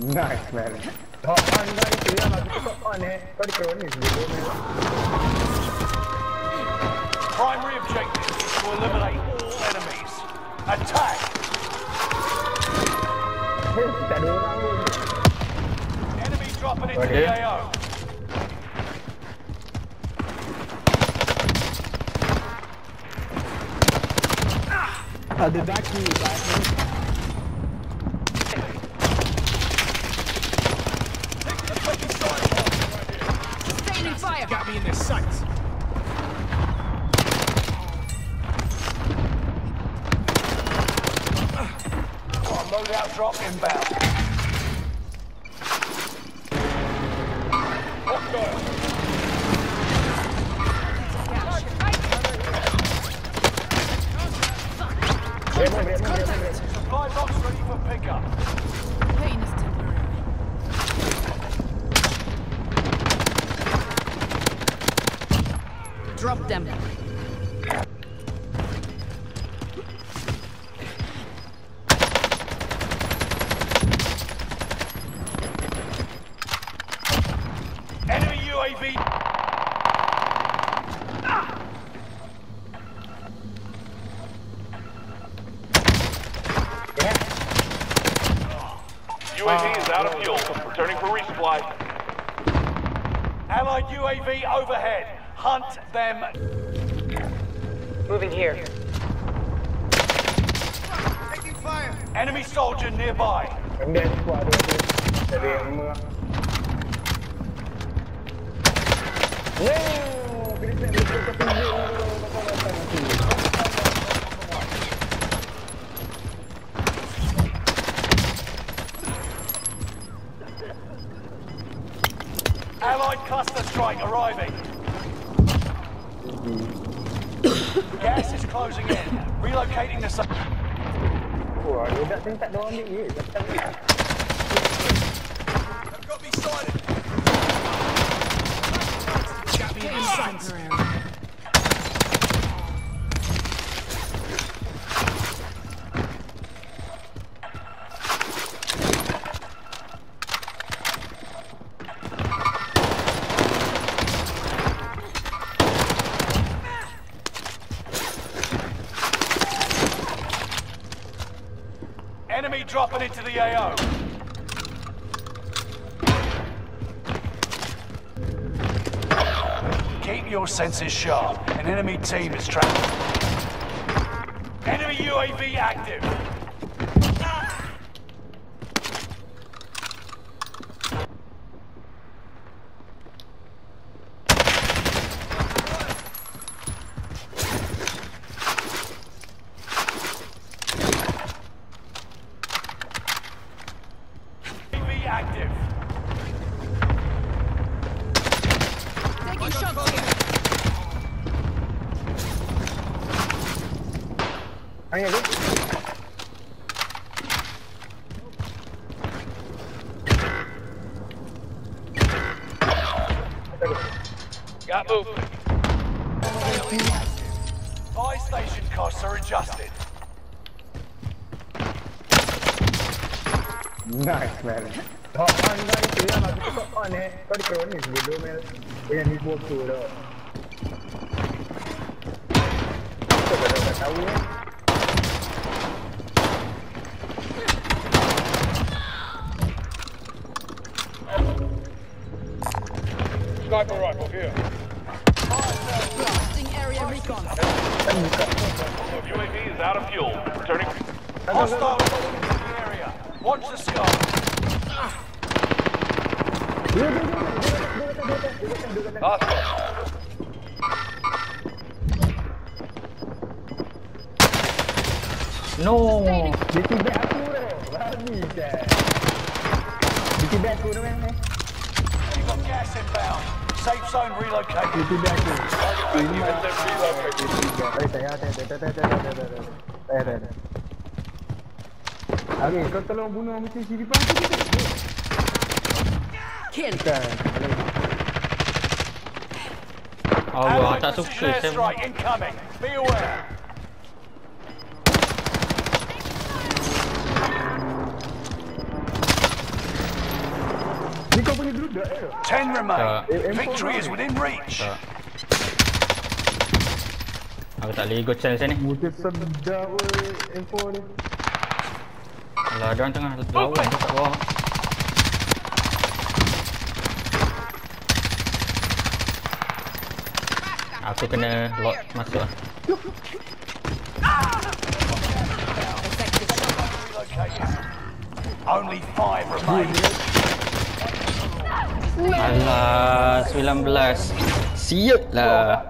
Nice, man. Primary objective is to eliminate all enemies. Attack! Enemy dropping into the AO. The back to you, back. Got me in their sights. Loadout drop inbound. Supply box ready for pickup. Pain is temporary. Drop them. Enemy UAV. UAV is out of fuel, returning for resupply. Allied UAV overhead. Hunt them. Moving here. Taking fire. Enemy soldier nearby. Allied cluster strike arriving. Gas is closing in. Relocating the site. They've got me sighted. Got me in the sights. Enemy dropping into the AO. Keep your senses sharp. An enemy team is trapped. Enemy UAV active. Active. Taking shots here. Got movement. Buy station costs are adjusted. Nice, man. Oh, I'm going to do another shot on it. Got to go in this video, man. We need more food. Sniper rifle here. Blasting area recon. UAV is out of fuel. Returning. Hostile area. Watch the sky. No, you got gas inbound. Safe zone relocated. Kill. Oh, wow, that's okay. Right, incoming. Be aware. 10 remain. Victory is within reach. Aku tak boleh ikut chance ni. Mudah sedap weh M4 ni. Alah, dia orang tengah lawan kat bawah. Aku kena lock masuk ah. Only 5 remain. Alah, 19. Siap lah.